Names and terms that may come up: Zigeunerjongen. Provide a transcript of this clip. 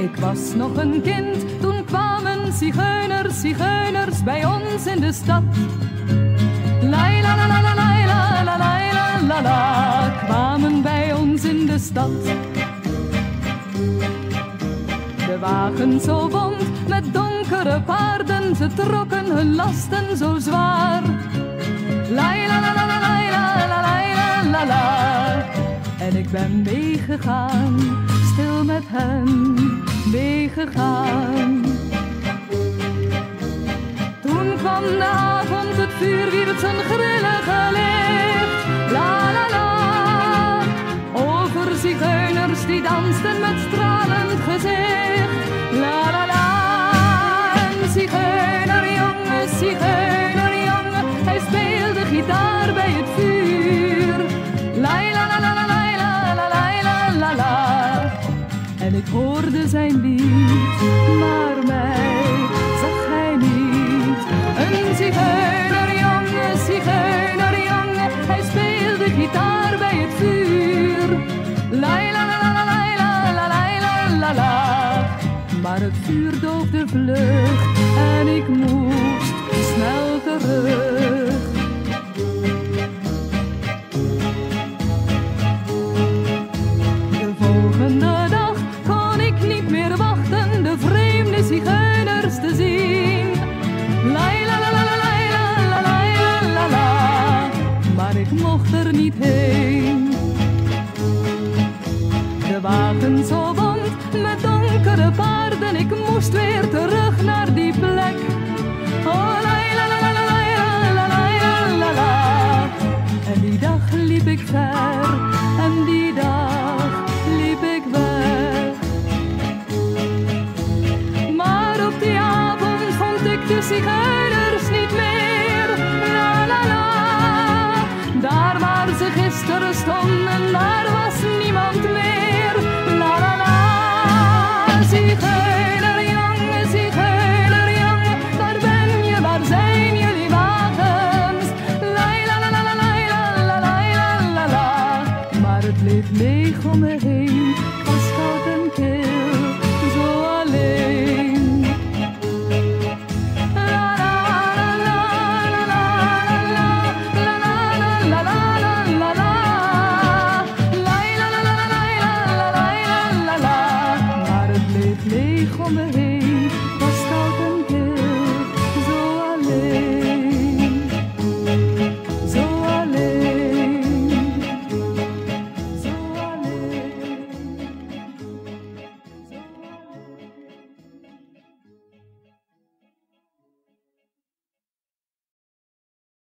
Ik was nog een kind, toen kwamen zigeuners bij ons in de stad. Lai la la la la la la la la la, kwamen bij ons in de stad. De wagen zo bont, met donkere paarden, ze trokken hun lasten zo zwaar. Lai la la la la la la la la, en ik ben meegegaan, stil met hen meegegaan. Toen kwam de avond, het vuur wierp zijn grillige licht. La la la, over zigeuners die dansten met stralend gezicht. La la la, en zigeunerjongen, hij speelde gitaar bij het vuur. La la la la la la la la la la, en ik hoorde zijn lied, maar mij zag hij niet. Een zigeunerjongen, hij speelde gitaar bij het vuur. La la la la la la la la la, maar het vuur doofde vlug en ik moest snel terug. De volgende dag kon ik niet meer wachten de vreemde zigeuners te zien. Lai la la la la la la la la, maar ik mocht er niet heen.